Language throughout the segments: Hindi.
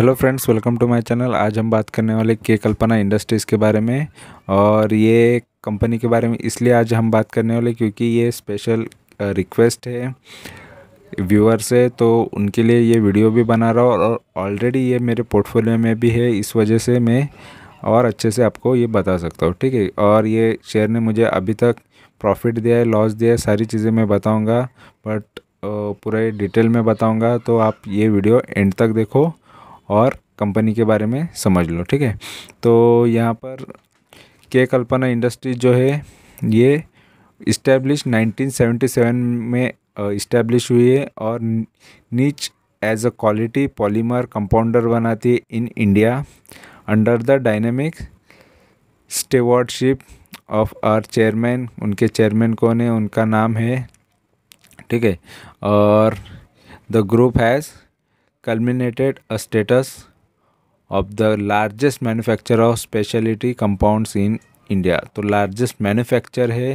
Hello friends, welcome to my channel. आज हम बात करने वाले KKalpana इंडस्ट्रीज़ के बारे में, और ये कंपनी के बारे में इसलिए आज हम बात करने वाले क्योंकि ये स्पेशल रिक्वेस्ट है व्यूअर से, तो उनके लिए ये वीडियो भी बना रहा हूँ। और ऑलरेडी ये मेरे पोर्टफोलियो में भी है, इस वजह से मैं और अच्छे से आपको ये बता सकता हूँ, ठीक है। और ये शेयर ने मुझे अभी तक प्रॉफिट दिया है, लॉस दिया है, सारी चीज़ें मैं बताऊँगा, बट पूरे डिटेल में बताऊँगा। तो आप ये वीडियो एंड तक देखो और कंपनी के बारे में समझ लो, ठीक है। तो यहाँ पर KKalpana इंडस्ट्रीज जो है ये इस्टेब्लिश 1977 में इस्टेब्लिश हुई है और niche as a quality polymer compounder बनाती है in India under the dynamic stewardship of our chairman. उनके चेयरमैन कौन है, उनका नाम है, ठीक है। और the group has culminated a status of the largest manufacturer of specialty compounds in India। तो largest manufacturer है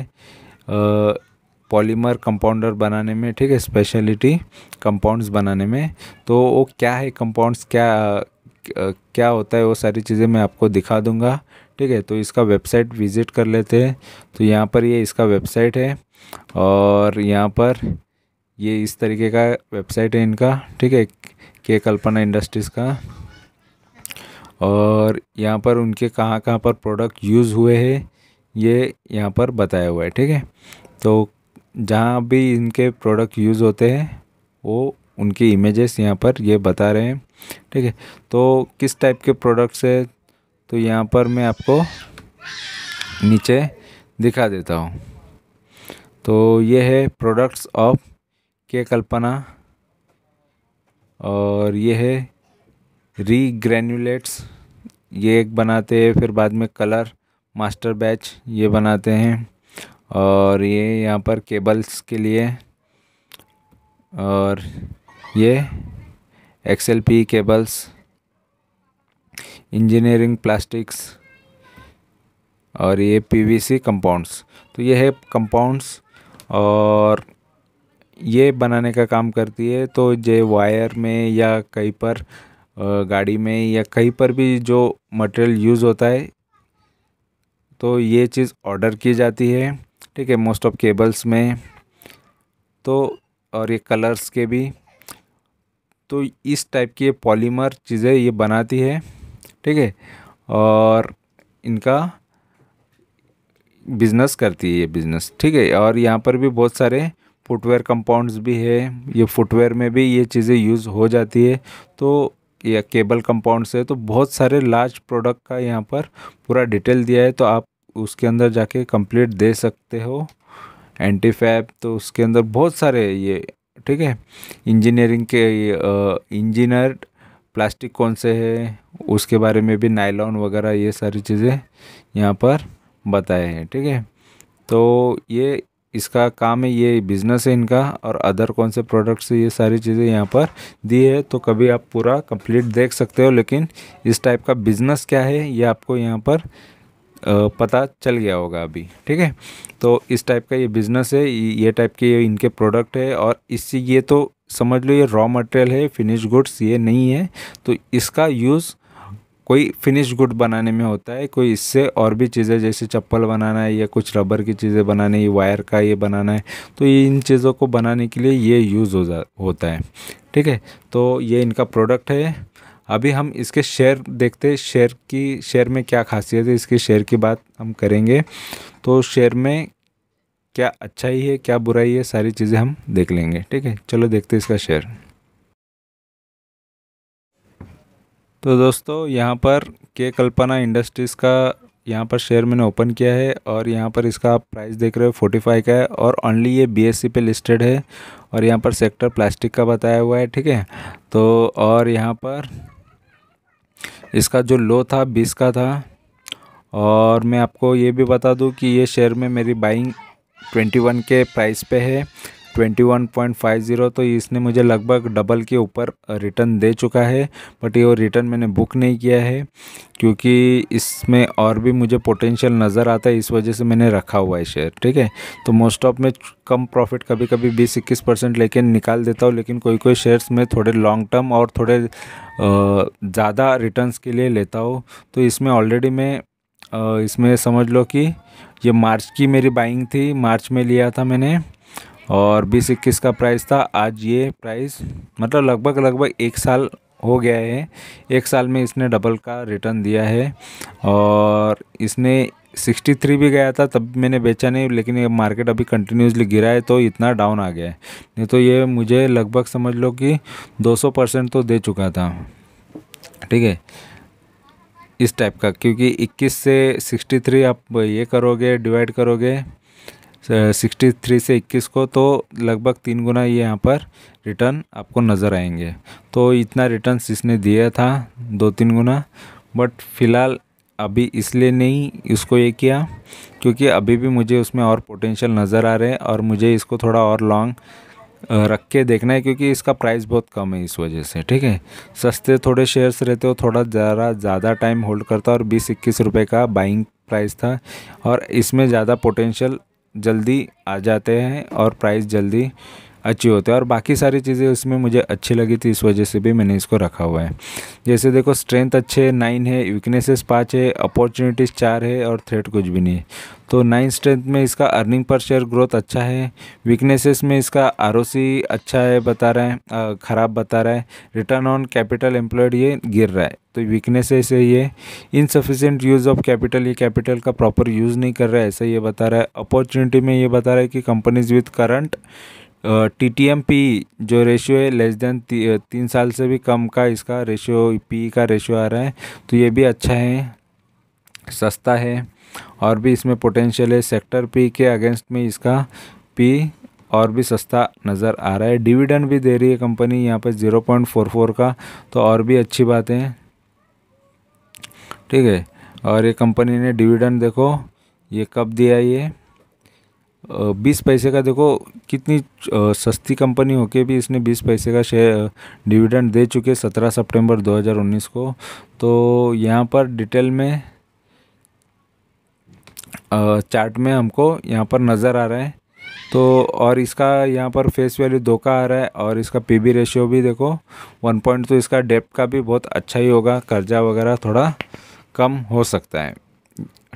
पॉलीमर कंपाउंडर बनाने में, ठीक है, स्पेशलिटी कंपाउंड्स बनाने में। तो वो क्या है, कंपाउंड्स क्या होता है, वो सारी चीज़ें मैं आपको दिखा दूंगा, ठीक है। तो इसका वेबसाइट विज़िट कर लेते हैं। तो यहाँ पर ये इसका वेबसाइट है और यहाँ पर ये इस तरीके का वेबसाइट है इनका, ठीक है, KKalpana इंडस्ट्रीज़ का। और यहाँ पर उनके कहाँ पर प्रोडक्ट यूज़ हुए हैं ये यहाँ पर बताया हुआ है, ठीक है। तो जहाँ भी इनके प्रोडक्ट यूज़ होते हैं वो उनकी इमेजेस यहाँ पर ये बता रहे हैं, ठीक है। तो किस टाइप के प्रोडक्ट्स है, तो यहाँ पर मैं आपको नीचे दिखा देता हूँ। तो ये है प्रोडक्ट्स ऑफ KKalpana, और ये है रीग्रेन्युलेट्स, ये एक बनाते हैं, फिर बाद में कलर मास्टर बैच ये बनाते हैं। और ये यहाँ पर केबल्स के लिए, और ये XLPE केबल्स, इंजीनियरिंग प्लास्टिक्स, और ये PVC कंपाउंड्स। तो ये है कंपाउंड्स और ये बनाने का काम करती है। तो जे वायर में या कहीं पर गाड़ी में या कहीं पर भी जो मटेरियल यूज़ होता है तो ये चीज़ ऑर्डर की जाती है, ठीक है, मोस्ट ऑफ केबल्स में। तो और ये कलर्स के भी, तो इस टाइप की पॉलीमर चीज़ें ये बनाती है, ठीक है, और इनका बिज़नेस करती है ये बिज़नेस, ठीक है। और यहाँ पर भी बहुत सारे फुटवेयर कंपाउंड्स भी है, ये फुटवेयर में भी ये चीज़ें यूज़ हो जाती है। तो या केबल कंपाउंड्स है, तो बहुत सारे लार्ज प्रोडक्ट का यहाँ पर पूरा डिटेल दिया है, तो आप उसके अंदर जाके कंप्लीट दे सकते हो। एंटीफैब, तो उसके अंदर बहुत सारे ये, ठीक है, इंजीनियरिंग के इंजीनियर्ड प्लास्टिक कौन से है उसके बारे में भी, नायलॉन वगैरह ये सारी चीज़ें यहाँ पर बताए हैं, ठीक है। तो ये इसका काम है, ये बिज़नेस है इनका। और अदर कौन से प्रोडक्ट्स ये सारी चीज़ें यहाँ पर दी है, तो कभी आप पूरा कंप्लीट देख सकते हो। लेकिन इस टाइप का बिज़नेस क्या है ये आपको यहाँ पर पता चल गया होगा अभी, ठीक है। तो इस टाइप का ये बिज़नेस है, ये टाइप के इनके प्रोडक्ट है। और इससे ये तो समझ लो ये रॉ मटेरियल है, फिनिश गुड्स ये नहीं है। तो इसका यूज़ कोई फिनिश गुड बनाने में होता है, कोई इससे और भी चीज़ें जैसे चप्पल बनाना है या कुछ रबर की चीज़ें बनानी है, वायर का ये बनाना है, तो ये इन चीज़ों को बनाने के लिए ये यूज़ होता है, ठीक है। तो ये इनका प्रोडक्ट है। अभी हम इसके शेयर देखते हैं, शेयर में क्या खासियत है, इसके शेयर की बात हम करेंगे। तो शेयर में क्या अच्छाई है, क्या बुराई है, सारी चीज़ें हम देख लेंगे, ठीक है। चलो देखते हैं इसका शेयर। तो दोस्तों यहाँ पर KKalpana इंडस्ट्रीज़ का यहाँ पर शेयर मैंने ओपन किया है और यहाँ पर इसका आप प्राइस देख रहे हो 45 का है, और ओनली ये BSE पे लिस्टेड है। और यहाँ पर सेक्टर प्लास्टिक का बताया हुआ है, ठीक है। तो और यहाँ पर इसका जो लो था 20 का था। और मैं आपको ये भी बता दूँ कि ये शेयर में मेरी बाइंग 21 के प्राइस पे है, 21.50, तो इसने मुझे लगभग डबल के ऊपर रिटर्न दे चुका है, बट ये रिटर्न मैंने बुक नहीं किया है क्योंकि इसमें और भी मुझे पोटेंशियल नज़र आता है, इस वजह से मैंने रखा हुआ है शेयर। ठीक है, तो मोस्ट ऑफ में कम प्रॉफिट कभी कभी 20-21% लेके निकाल देता हूँ, लेकिन कोई कोई शेयर्स में थोड़े लॉन्ग टर्म और थोड़े ज़्यादा रिटर्न्स के लिए लेता हूँ। तो इसमें ऑलरेडी मैं इसमें समझ लो कि ये मार्च की मेरी बाइंग थी, मार्च में लिया था मैंने और 20-21 का प्राइस था। आज ये प्राइस मतलब लगभग एक साल हो गया है, एक साल में इसने डबल का रिटर्न दिया है। और इसने 63 भी गया था तब मैंने बेचा नहीं, लेकिन ये मार्केट अभी कंटिन्यूसली गिरा है तो इतना डाउन आ गया है, नहीं तो ये मुझे लगभग समझ लो कि 200% तो दे चुका था। ठीक है, इस टाइप का, क्योंकि 21 से 63 आप ये करोगे, डिवाइड करोगे 63 से 21 को, तो लगभग 3 गुना ये यहाँ पर रिटर्न आपको नज़र आएंगे। तो इतना रिटर्न इसने दिया था 2-3 गुना, बट फ़िलहाल अभी इसलिए नहीं इसको ये किया क्योंकि अभी भी मुझे उसमें और पोटेंशियल नज़र आ रहे हैं और मुझे इसको थोड़ा और लॉन्ग रख के देखना है क्योंकि इसका प्राइस बहुत कम है, इस वजह से। ठीक है, सस्ते थोड़े शेयर्स रहते हो, थोड़ा ज़्यादा टाइम होल्ड करता और 20-21 रुपये का बाइंग प्राइस था और इसमें ज़्यादा पोटेंशियल जल्दी आ जाते हैं और प्राइस जल्दी अच्छी होते हैं और बाकी सारी चीज़ें इसमें मुझे अच्छी लगी थी, इस वजह से भी मैंने इसको रखा हुआ है। जैसे देखो स्ट्रेंथ अच्छे 9 है, वीकनेसेस 5 है, अपॉर्चुनिटीज़ 4 है और थ्रेट कुछ भी नहीं है। तो 9 स्ट्रेंथ में इसका अर्निंग पर शेयर ग्रोथ अच्छा है, वीकनेसेस में इसका आरओसी अच्छा है बता रहा है, ख़राब बता रहा है, रिटर्न ऑन कैपिटल एम्प्लॉयड ये गिर रहा है। तो वीकनेसेस है ये, इनसफिशेंट यूज़ ऑफ कैपिटल, ये कैपिटल का प्रॉपर यूज़ नहीं कर रहा है ऐसा ये बता रहा है। अपॉर्चुनिटी में ये बता रहा है कि companies with current TTM PE जो रेशियो है लेस देन 3 साल से भी कम का इसका रेशियो PE का रेशियो आ रहा है, तो ये भी अच्छा है, सस्ता है और भी इसमें पोटेंशियल है। सेक्टर PE के अगेंस्ट में इसका PE और भी सस्ता नज़र आ रहा है। डिविडेंड भी दे रही है कंपनी यहाँ पे 0.44 का, तो और भी अच्छी बात है। ठीक है, और ये कंपनी ने डिविडेंड देखो ये कब दिया, ये 20 पैसे का, देखो कितनी सस्ती कंपनी होके भी इसने 20 पैसे का शेयर डिविडेंड दे चुके हैं 17 सितंबर 2019 को। तो यहाँ पर डिटेल में चार्ट में हमको यहाँ पर नज़र आ रहा है। तो और इसका यहाँ पर फेस वैल्यू 2 का आ रहा है और इसका पीबी रेशियो भी देखो 1.2, तो इसका डेप्ट का भी बहुत अच्छा ही होगा, कर्जा वगैरह थोड़ा कम हो सकता है।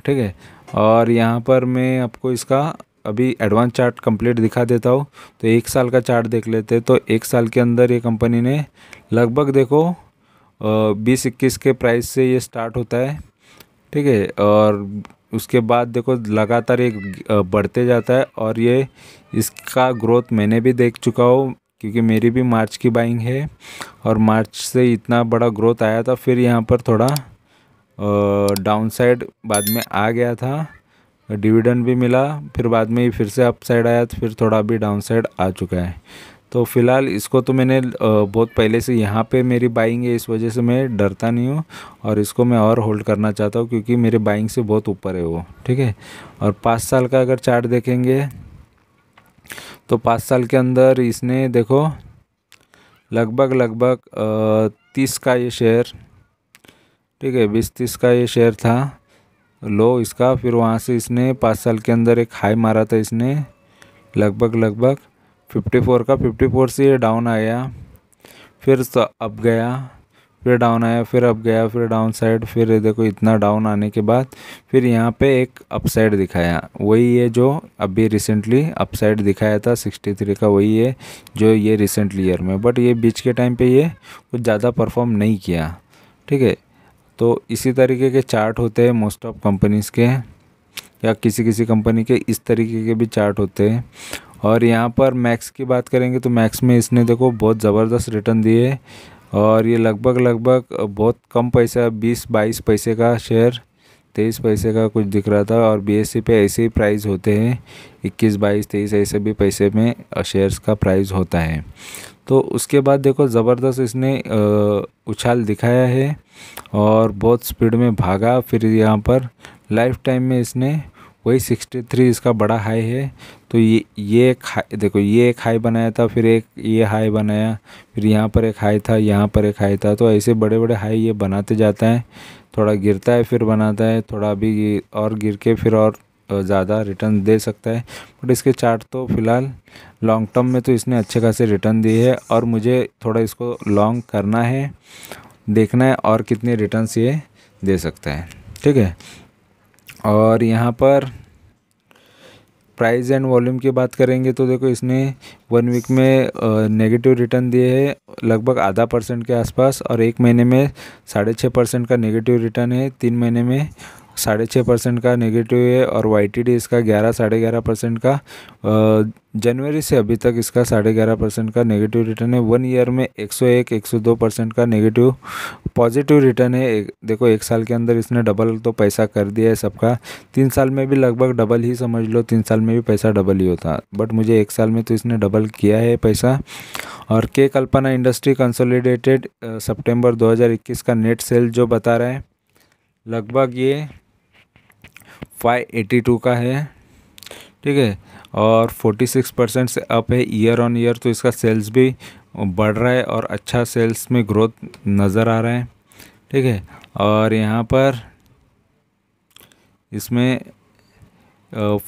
ठीक है, और यहाँ पर मैं आपको इसका अभी एडवांस चार्ट कंप्लीट दिखा देता हूँ। तो एक साल का चार्ट देख लेते हैं। तो एक साल के अंदर ये कंपनी ने लगभग देखो 20-21 के प्राइस से ये स्टार्ट होता है। ठीक है, और उसके बाद देखो लगातार ये बढ़ते जाता है और ये इसका ग्रोथ मैंने भी देख चुका हूँ क्योंकि मेरी भी मार्च की बाइंग है और मार्च से इतना बड़ा ग्रोथ आया था। फिर यहाँ पर थोड़ा डाउनसाइड बाद में आ गया था, डिविडेंड भी मिला, फिर बाद में ही फिर से अपसाइड आया, तो फिर थोड़ा भी डाउनसाइड आ चुका है। तो फ़िलहाल इसको तो मैंने बहुत पहले से यहाँ पे मेरी बाइंग है, इस वजह से मैं डरता नहीं हूँ और इसको मैं और होल्ड करना चाहता हूँ क्योंकि मेरे बाइंग से बहुत ऊपर है वो। ठीक है, और 5 साल का अगर चार्ट देखेंगे तो 5 साल के अंदर इसने देखो लगभग 30 का ये शेयर, ठीक है 20-30 का ये शेयर था लो इसका, फिर वहाँ से इसने 5 साल के अंदर एक हाई मारा था, इसने लगभग 54 का, 54 से ये डाउन आया, फिर अप गया, फिर डाउन आया, फिर अप गया, फिर डाउन साइड, फिर देखो इतना डाउन आने के बाद फिर यहाँ पे एक अप साइड दिखाया, वही है जो अभी रिसेंटली अप साइड दिखाया था 63 का, वही है जो ये रिसेंटली ईयर में, बट ये बीच के टाइम पर ये कुछ ज़्यादा परफॉर्म नहीं किया। ठीक है, तो इसी तरीके के चार्ट होते हैं मोस्ट ऑफ कंपनीज़ के, या किसी किसी कंपनी के इस तरीके के भी चार्ट होते हैं। और यहाँ पर मैक्स की बात करेंगे तो मैक्स में इसने देखो बहुत ज़बरदस्त रिटर्न दिए और ये लगभग बहुत कम पैसा 20-22 पैसे का शेयर, 23 पैसे का कुछ दिख रहा था। और BSE पे ऐसे ही प्राइस होते हैं, 21, 22, 23 ऐसे भी पैसे में शेयर्स का प्राइस होता है। तो उसके बाद देखो ज़बरदस्त इसने उछाल दिखाया है और बहुत स्पीड में भागा। फिर यहाँ पर लाइफ टाइम में इसने वही 63 इसका बड़ा हाई है। तो ये एक हाई देखो, ये एक हाई बनाया था, फिर एक ये हाई बनाया, फिर यहाँ पर एक हाई था, यहाँ पर एक हाई था। तो ऐसे बड़े बड़े हाई ये बनाते जाता है, थोड़ा गिरता है फिर बनाता है, थोड़ा अभी और गिर के फिर और ज़्यादा रिटर्न दे सकता है। बट इसके चार्ट तो फ़िलहाल लॉन्ग टर्म में तो इसने अच्छे खासे रिटर्न दिए है और मुझे थोड़ा इसको लॉन्ग करना है, देखना है और कितने रिटर्न्स ये दे सकता है। ठीक है, और यहाँ पर प्राइस एंड वॉल्यूम की बात करेंगे तो देखो इसने 1 वीक में नेगेटिव रिटर्न दिए है लगभग आधा % के आसपास, और 1 महीने में 6.5% का नेगेटिव रिटर्न है, 3 महीने में 6.5% का नेगेटिव है, और YTD इसका 11-11.5% का, जनवरी से अभी तक इसका 11.5% का नेगेटिव रिटर्न है। 1 ईयर में 101-102% का नेगेटिव पॉजिटिव रिटर्न है। देखो 1 साल के अंदर इसने डबल तो पैसा कर दिया है सबका। 3 साल में भी लगभग डबल ही समझ लो, 3 साल में भी पैसा डबल ही होता, बट मुझे 1 साल में तो इसने डबल किया है पैसा। और KKalpana इंडस्ट्री कंसोलिडेटेड सितंबर 2021 का नेट सेल जो बता रहा है लगभग ये 582 का है। ठीक है, और 46% से अप है ईयर ऑन ईयर। तो इसका सेल्स भी बढ़ रहा है और अच्छा सेल्स में ग्रोथ नज़र आ रहा है। ठीक है, और यहाँ पर इसमें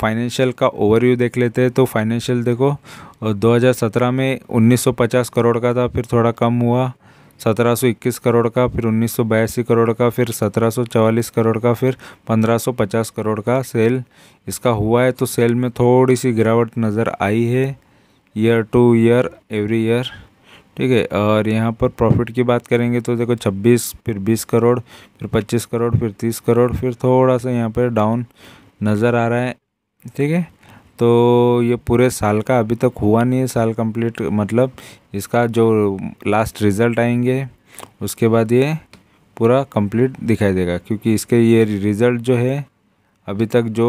फाइनेंशियल का ओवरव्यू देख लेते हैं। तो फाइनेंशियल देखो 2017 में 1950 करोड़ का था, फिर थोड़ा कम हुआ 1721 करोड़ का, फिर 1982 करोड़ का, फिर 1744 करोड़ का, फिर 1550 करोड़ का सेल इसका हुआ है। तो सेल में थोड़ी सी गिरावट नज़र आई है year to year every year. ठीक है, और यहाँ पर प्रॉफिट की बात करेंगे तो देखो 26, फिर 20 करोड़, फिर 25 करोड़, फिर 30 करोड़, फिर थोड़ा सा यहाँ पर डाउन नज़र आ रहा है। ठीक है, तो ये पूरे साल का अभी तक हुआ नहीं है, साल कंप्लीट मतलब इसका जो लास्ट रिज़ल्ट आएंगे उसके बाद ये पूरा कंप्लीट दिखाई देगा, क्योंकि इसके ये रिज़ल्ट जो है अभी तक जो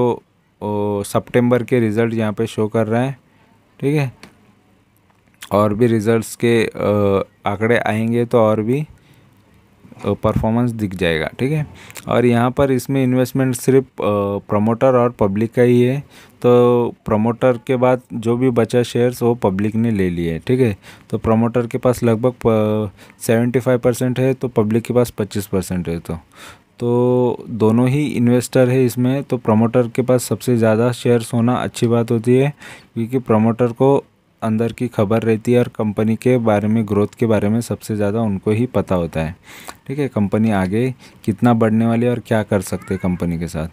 सितंबर के रिज़ल्ट यहाँ पे शो कर रहे हैं। ठीक है, और भी रिज़ल्ट्स के आंकड़े आएंगे तो और भी परफॉर्मेंस दिख जाएगा। ठीक है, और यहाँ पर इसमें इन्वेस्टमेंट सिर्फ प्रमोटर और पब्लिक का ही है। तो प्रमोटर के बाद जो भी बचा शेयर्स वो पब्लिक ने ले लिए। ठीक है, तो प्रमोटर के पास लगभग 75% है, तो पब्लिक के पास 25% है। तो दोनों ही इन्वेस्टर है इसमें, तो प्रमोटर के पास सबसे ज़्यादा शेयर्स होना अच्छी बात होती है, क्योंकि प्रमोटर को अंदर की खबर रहती है और कंपनी के बारे में, ग्रोथ के बारे में सबसे ज़्यादा उनको ही पता होता है। ठीक है, कंपनी आगे कितना बढ़ने वाली है और क्या कर सकते हैं कंपनी के साथ।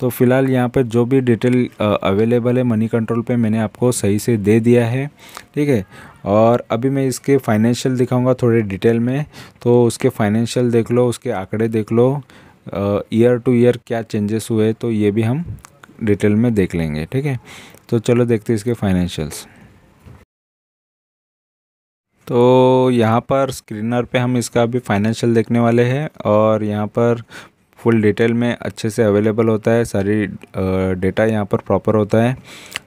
तो फ़िलहाल यहाँ पर जो भी डिटेल अवेलेबल है मनी कंट्रोल पे मैंने आपको सही से दे दिया है। ठीक है, और अभी मैं इसके फाइनेंशियल दिखाऊँगा थोड़े डिटेल में। तो उसके फाइनेंशियल देख लो, उसके आंकड़े देख लो, ईयर टू ईयर क्या चेंजेस हुए, तो ये भी हम डिटेल में देख लेंगे। ठीक है, तो चलो देखते हैं इसके फाइनेंशियल्स। तो यहाँ पर स्क्रीनर पे हम इसका भी फाइनेंशियल देखने वाले हैं, और यहाँ पर फुल डिटेल में अच्छे से अवेलेबल होता है, सारी डेटा यहाँ पर प्रॉपर होता है।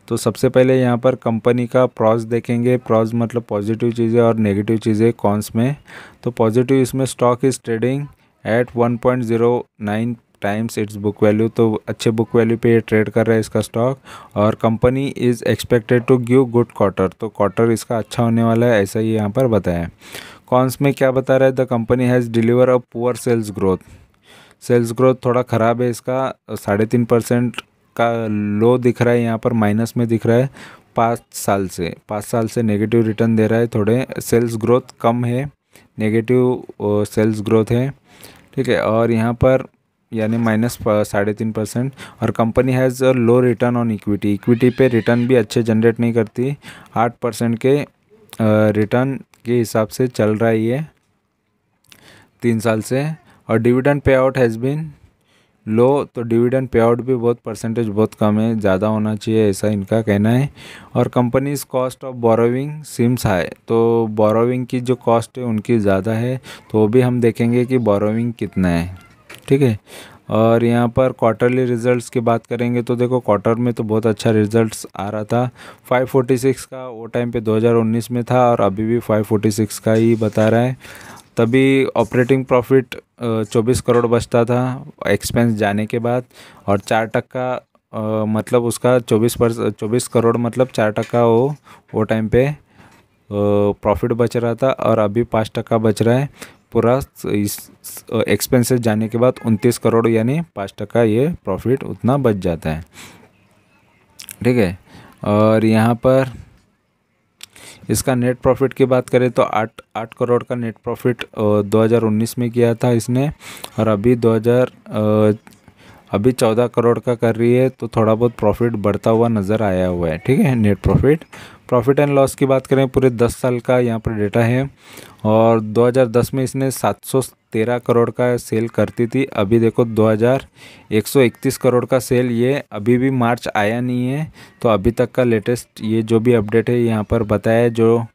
तो सबसे पहले यहाँ पर कंपनी का प्रॉस देखेंगे। प्रॉस मतलब पॉजिटिव चीज़ें और नेगेटिव चीज़ें कॉन्स में। तो पॉजिटिव इसमें stock is trading at 1.09 times its book value. तो अच्छे बुक वैल्यू पे ये ट्रेड कर रहा है इसका स्टॉक। और company is expected to give good quarter, तो क्वार्टर इसका अच्छा होने वाला है ऐसा ही यहाँ पर बताया। कॉन्स में क्या बता रहा है, the company has deliver a poor sales growth. Sales growth थोड़ा ख़राब है इसका, 3.5% का लो दिख रहा है यहाँ पर, माइनस में दिख रहा है। 5 साल से नेगेटिव रिटर्न दे रहा है, थोड़े सेल्स ग्रोथ कम है, नेगेटिव सेल्स ग्रोथ है। ठीक है, और यहाँ पर यानी -3.5%। और company has low return on equity, equity पे रिटर्न भी अच्छे जनरेट नहीं करती, 8% के रिटर्न के हिसाब से चल रहा है ये 3 साल से। और dividend pay out has been लो, तो डिविडेंड पे आउट भी बहुत परसेंटेज बहुत कम है, ज़्यादा होना चाहिए ऐसा इनका कहना है। और companies cost of borrowing seems high, तो बोरोविंग की जो कॉस्ट है उनकी ज़्यादा है, तो वो भी हम देखेंगे कि बोरोविंग कितना है। ठीक है, और यहाँ पर क्वार्टरली रिजल्ट्स की बात करेंगे तो देखो क्वार्टर में तो बहुत अच्छा रिजल्ट्स आ रहा था। 546 का वो टाइम पे 2019 में था और अभी भी 546 का ही बता रहा है। तभी ऑपरेटिंग प्रॉफिट 24 करोड़ बचता था एक्सपेंस जाने के बाद, और 4 टक्का मतलब उसका 24 करोड़ मतलब 4% वो टाइम पे प्रॉफिट बच रहा था और अभी 5% बच रहा है। पूरा इस एक्सपेंसेस जाने के बाद 29 करोड़ यानी 5% ये प्रॉफिट उतना बच जाता है, ठीक है। और यहाँ पर इसका नेट प्रॉफिट की बात करें तो 8 करोड़ का नेट प्रॉफिट 2019 में किया था इसने, और अभी 14 करोड़ का कर रही है, तो थोड़ा बहुत प्रॉफिट बढ़ता हुआ नज़र आया हुआ है, ठीक है। नेट प्रॉफिट एंड लॉस की बात करें पूरे 10 साल का यहाँ पर डेटा है, और 2010 में इसने 713 करोड़ का सेल करती थी, अभी देखो 2131 करोड़ का सेल। ये अभी भी मार्च आया नहीं है, तो अभी तक का लेटेस्ट ये जो भी अपडेट है यहाँ पर बताया जो,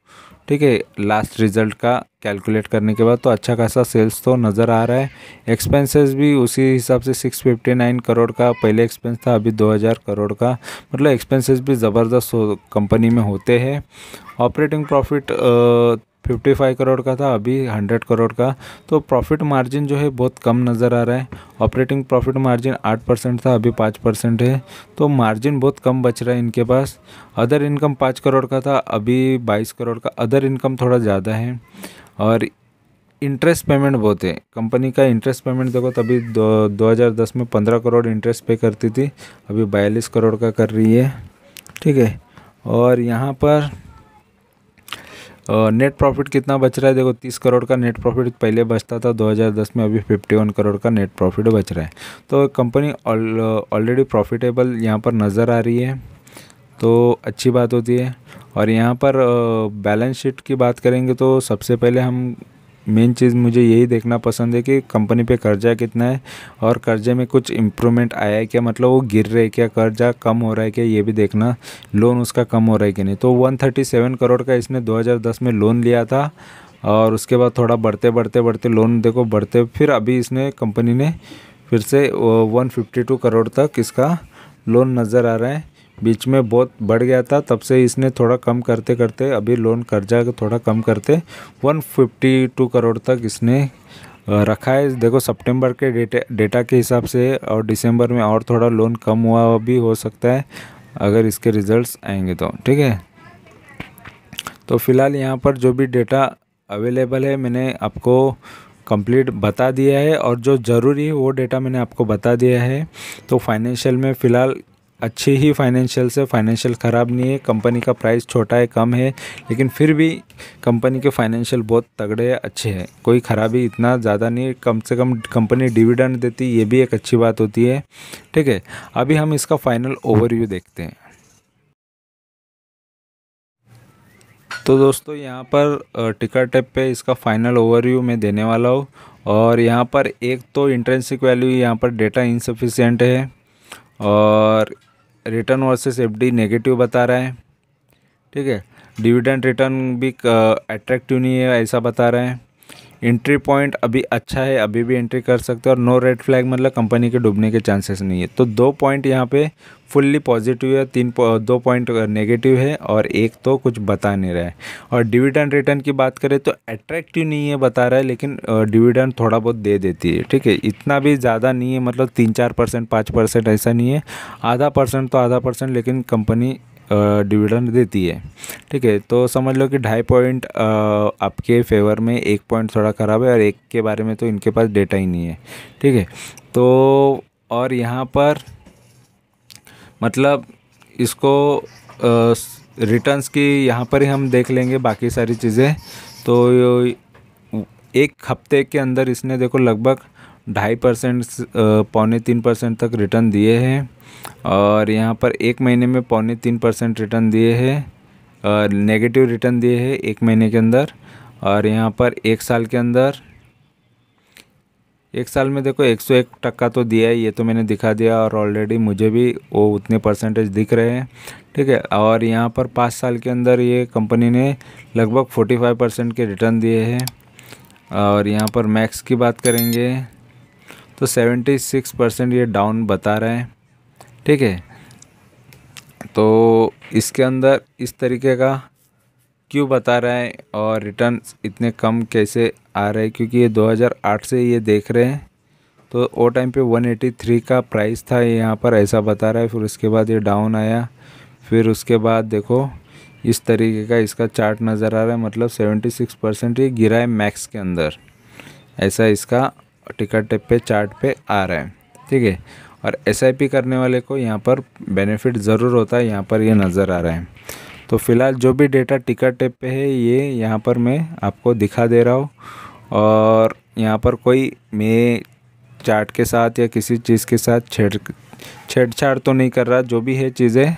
ठीक है, लास्ट रिज़ल्ट का कैलकुलेट करने के बाद तो अच्छा खासा सेल्स तो नज़र आ रहा है। एक्सपेंसेस भी उसी हिसाब से 659 करोड़ का पहले एक्सपेंस था, अभी 2000 करोड़ का, मतलब एक्सपेंसेस भी ज़बरदस्त कंपनी में होते हैं। ऑपरेटिंग प्रॉफिट 55 करोड़ का था, अभी 100 करोड़ का, तो प्रॉफिट मार्जिन जो है बहुत कम नज़र आ रहा है। ऑपरेटिंग प्रॉफिट मार्जिन 8% था, अभी 5% है, तो मार्जिन बहुत कम बच रहा है इनके पास। अदर इनकम 5 करोड़ का था, अभी 22 करोड़ का, अदर इनकम थोड़ा ज़्यादा है। और इंटरेस्ट पेमेंट बहुत है कंपनी का, इंटरेस्ट पेमेंट देखो तभी 2010 में 15 करोड़ इंटरेस्ट पे करती थी, अभी 42 करोड़ का कर रही है, ठीक है। और यहाँ पर नेट प्रॉफिट कितना बच रहा है देखो, 30 करोड़ का नेट प्रॉफिट पहले बचता था 2010 में, अभी 51 करोड़ का नेट प्रॉफिट बच रहा है, तो कंपनी ऑलरेडी प्रॉफिटेबल यहाँ पर नज़र आ रही है, तो अच्छी बात होती है। और यहाँ पर बैलेंस शीट की बात करेंगे तो सबसे पहले हम मेन चीज़ मुझे यही देखना पसंद है कि कंपनी पे कर्जा कितना है, और कर्जे में कुछ इम्प्रूवमेंट आया है क्या, मतलब वो गिर रहे क्या, कर्जा कम हो रहा है क्या, ये भी देखना, लोन उसका कम हो रहा है कि नहीं। तो 137 करोड़ का इसने 2010 में लोन लिया था, और उसके बाद थोड़ा बढ़ते लोन देखो बढ़ते, फिर अभी इसने कंपनी ने फिर से 152 करोड़ तक इसका लोन नज़र आ रहा है। बीच में बहुत बढ़ गया था, तब से इसने थोड़ा कम करते करते अभी लोन कर्जा थोड़ा कम करते 152 करोड़ तक इसने रखा है। देखो सितंबर के डेटा के हिसाब से, और दिसंबर में और थोड़ा लोन कम हुआ भी हो सकता है अगर इसके रिजल्ट्स आएंगे तो, ठीक है। तो फ़िलहाल यहाँ पर जो भी डेटा अवेलेबल है मैंने आपको कंप्लीट बता दिया है, और जो ज़रूरी है वो डेटा मैंने आपको बता दिया है। तो फाइनेंशियल में फ़िलहाल अच्छी ही फाइनेंशियल से, फाइनेंशियल ख़राब नहीं है, कंपनी का प्राइस छोटा है, कम है, लेकिन फिर भी कंपनी के फाइनेंशियल बहुत तगड़े अच्छे हैं, कोई ख़राबी इतना ज़्यादा नहीं, कम से कम कंपनी डिविडेंड देती, ये भी एक अच्छी बात होती है, ठीक है। अभी हम इसका फाइनल ओवरव्यू देखते हैं। तो दोस्तों यहाँ पर टिकर टैब पे इसका फाइनल ओवरव्यू मैं देने वाला हूँ, और यहाँ पर एक तो इंट्रिंसिक वैल्यू यहाँ पर डेटा इनसफिशिएंट है, और रिटर्न वर्सेस एफडी नेगेटिव बता रहा है, ठीक है। डिविडेंड रिटर्न भी अट्रैक्टिव नहीं है ऐसा बता रहा है। एंट्री पॉइंट अभी अच्छा है, अभी भी एंट्री कर सकते हैं, और नो रेड फ्लैग मतलब कंपनी के डूबने के चांसेस नहीं है। तो 2 पॉइंट यहाँ पे फुल्ली पॉजिटिव है, 2 पॉइंट नेगेटिव है, और 1 तो कुछ बता नहीं रहा है। और डिविडेंड रिटर्न की बात करें तो अट्रैक्टिव नहीं है बता रहा है, लेकिन डिविडेंड थोड़ा बहुत दे देती है, ठीक है, इतना भी ज़्यादा नहीं है, मतलब 3-4% 5% ऐसा नहीं है, आधा परसेंट लेकिन कंपनी डिविडेंड देती है, ठीक है। तो समझ लो कि 2.5 पॉइंट आपके फेवर में, 1 पॉइंट थोड़ा ख़राब है, और 1 के बारे में तो इनके पास डेटा ही नहीं है, ठीक है। तो और यहाँ पर मतलब इसको रिटर्न्स की यहाँ पर ही हम देख लेंगे बाकी सारी चीज़ें। तो 1 हफ्ते के अंदर इसने देखो लगभग 2.5% 2.25-3% तक रिटर्न दिए हैं, और यहाँ पर 1 महीने में 2.25-3% रिटर्न दिए हैं, और नेगेटिव रिटर्न दिए हैं 1 महीने के अंदर। और यहाँ पर 1 साल के अंदर, 1 साल में देखो 101% तो दिया है, ये तो मैंने दिखा दिया, और ऑलरेडी मुझे भी वो उतने परसेंटेज दिख रहे हैं, ठीक है। और यहाँ पर 5 साल के अंदर ये कंपनी ने लगभग 45% के रिटर्न दिए हैं। और यहाँ पर मैक्स की बात करेंगे तो 76% ये डाउन बता रहा है, ठीक है। तो इसके अंदर इस तरीके का क्यों बता रहा है, और रिटर्न्स इतने कम कैसे आ रहे हैं, क्योंकि ये 2008 से ये देख रहे हैं, तो वो टाइम पे 183 का प्राइस था यहाँ पर, ऐसा बता रहा है। फिर उसके बाद ये डाउन आया, फिर उसके बाद देखो इस तरीके का इसका चार्ट नज़र आ रहा है। मतलब 76% ये गिरा है मैक्स के अंदर, ऐसा इसका टिकर टेप पे चार्ट पे आ रहा है, ठीक है। और एसआईपी करने वाले को यहाँ पर बेनिफिट ज़रूर होता है, यहाँ पर ये नज़र आ रहा है। तो फ़िलहाल जो भी डेटा टिकर टेप पे है ये यहाँ पर मैं आपको दिखा दे रहा हूँ, और यहाँ पर कोई मैं चार्ट के साथ या किसी चीज़ के साथ छेड़छाड़ तो नहीं कर रहा। जो भी है चीज़ें,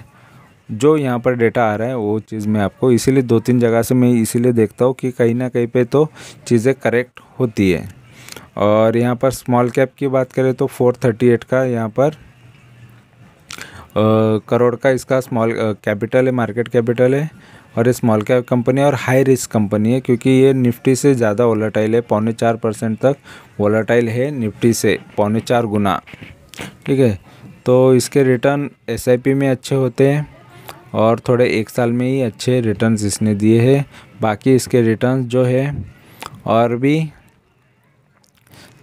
जो यहाँ पर डेटा आ रहा है वो चीज़ मैं आपको, इसीलिए दो तीन जगह से मैं इसीलिए देखता हूँ कि कहीं ना कहीं पे तो चीज़ें करेक्ट होती है। और यहाँ पर स्मॉल कैप की बात करें तो 438 का यहाँ पर करोड़ का इसका स्मॉल कैपिटल है, मार्केट कैपिटल है, और ये स्मॉल कैप कंपनी और हाई रिस्क कंपनी है, क्योंकि ये निफ्टी से ज़्यादा वोलेटाइल है। 4.5% तक वोलेटाइल है निफ्टी से, 4.5 गुना, ठीक है। तो इसके रिटर्न एसआईपी में अच्छे होते हैं और थोड़े एक साल में ही अच्छे रिटर्न्स इसने दिए हैं। बाकी इसके रिटर्न्स जो है और भी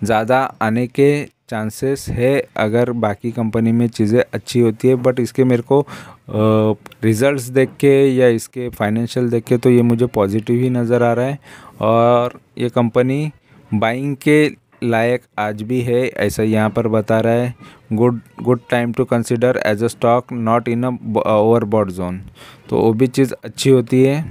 ज़्यादा आने के चांसेस है अगर बाकी कंपनी में चीज़ें अच्छी होती है। बट इसके मेरे को रिज़ल्ट्स देख के या इसके फाइनेंशियल देख के तो ये मुझे पॉजिटिव ही नज़र आ रहा है, और ये कंपनी बाइंग के लायक आज भी है, ऐसा यहाँ पर बता रहा है। Good time to consider as a stock not in a overbought zone, तो वो भी चीज़ अच्छी होती है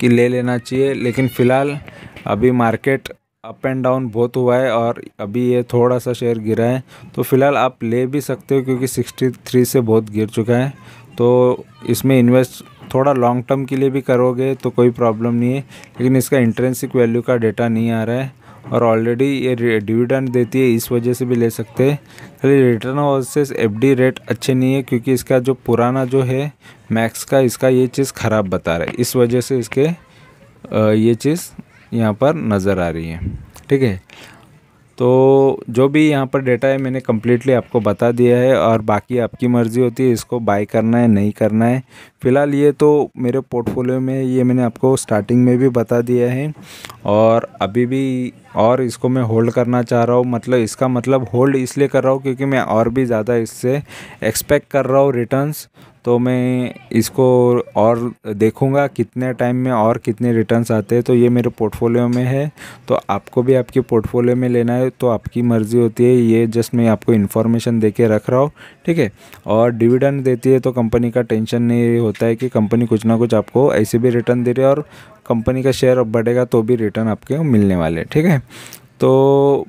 कि ले लेना चाहिए। लेकिन फ़िलहाल अभी मार्केट अप एंड डाउन बहुत हुआ है और अभी ये थोड़ा सा शेयर गिरा है, तो फ़िलहाल आप ले भी सकते हो, क्योंकि 63 से बहुत गिर चुका है। तो इसमें इन्वेस्ट थोड़ा लॉन्ग टर्म के लिए भी करोगे तो कोई प्रॉब्लम नहीं है, लेकिन इसका इंट्रिंसिक वैल्यू का डेटा नहीं आ रहा है, और ऑलरेडी ये डिविडेंड देती है, इस वजह से भी ले सकते हैं। खाली रिटर्न वर्सेस एफडी रेट अच्छे नहीं है, क्योंकि इसका जो पुराना जो है मैक्स का, इसका ये चीज़ ख़राब बता रहा है, इस वजह से इसके ये चीज़ यहाँ पर नज़र आ रही है, ठीक है। तो जो भी यहाँ पर डेटा है मैंने कम्प्लीटली आपको बता दिया है, और बाकी आपकी मर्ज़ी होती है इसको बाय करना है नहीं करना है। फ़िलहाल ये तो मेरे पोर्टफोलियो में, ये मैंने आपको स्टार्टिंग में भी बता दिया है, और अभी भी और इसको मैं होल्ड करना चाह रहा हूँ। मतलब इसका मतलब होल्ड इसलिए कर रहा हूँ क्योंकि मैं और भी ज़्यादा इससे एक्सपेक्ट कर रहा हूँ रिटर्न्स। तो मैं इसको और देखूंगा कितने टाइम में और कितने रिटर्न्स आते हैं। तो ये मेरे पोर्टफोलियो में है, तो आपको भी आपके पोर्टफोलियो में लेना है तो आपकी मर्ज़ी होती है। ये जस्ट मैं आपको इन्फॉर्मेशन दे के रख रहा हूँ, ठीक है। और डिविडेंड देती है तो कंपनी का टेंशन नहीं होता है कि कंपनी कुछ ना कुछ आपको ऐसे भी रिटर्न दे रही है, और कंपनी का शेयर अब बढ़ेगा तो भी रिटर्न आपके मिलने वाले, ठीक है। तो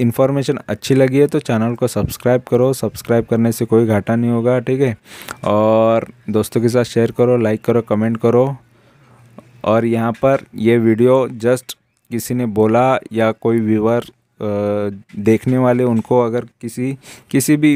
इन्फॉर्मेशन अच्छी लगी है तो चैनल को सब्सक्राइब करो, सब्सक्राइब करने से कोई घाटा नहीं होगा, ठीक है। और दोस्तों के साथ शेयर करो, लाइक करो, कमेंट करो। और यहाँ पर ये वीडियो जस्ट किसी ने बोला या कोई व्यूअर देखने वाले, उनको अगर किसी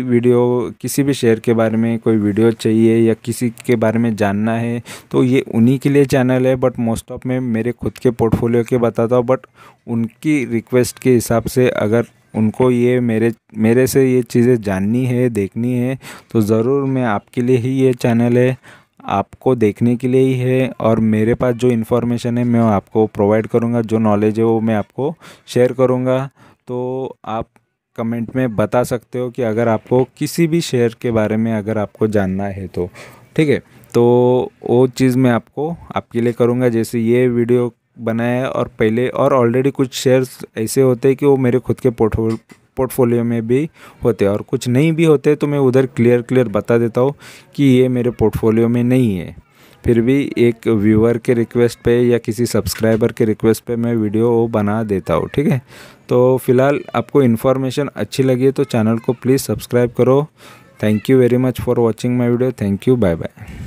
भी शेयर के बारे में कोई वीडियो चाहिए या किसी के बारे में जानना है तो ये उन्हीं के लिए चैनल है। बट मोस्ट ऑफ में मेरे खुद के पोर्टफोलियो के बताता हूँ, बट उनकी रिक्वेस्ट के हिसाब से अगर उनको ये मेरे से ये चीज़ें जाननी है, देखनी है, तो ज़रूर मैं आपके लिए ही ये चैनल है, आपको देखने के लिए ही है। और मेरे पास जो इन्फॉर्मेशन है मैं आपको प्रोवाइड करूँगा, जो नॉलेज है वो मैं आपको शेयर करूँगा। तो आप कमेंट में बता सकते हो कि अगर आपको किसी भी शेयर के बारे में अगर आपको जानना है तो, ठीक है। तो वो चीज़ मैं आपको आपके लिए करूँगा, जैसे ये वीडियो बनाया है। और पहले और ऑलरेडी कुछ शेयर्स ऐसे होते हैं कि वो मेरे खुद के पोर्टफोलियो में भी होते हैं, और कुछ नहीं भी होते तो मैं उधर क्लियर बता देता हूँ कि ये मेरे पोर्टफोलियो में नहीं है। फिर भी एक व्यूअर के रिक्वेस्ट पे या किसी सब्सक्राइबर के रिक्वेस्ट पे मैं वीडियो बना देता हूँ, ठीक है। तो फ़िलहाल आपको इन्फॉर्मेशन अच्छी लगी तो चैनल को प्लीज़ सब्सक्राइब करो। Thank you very much for watching my video. Thank you, bye bye.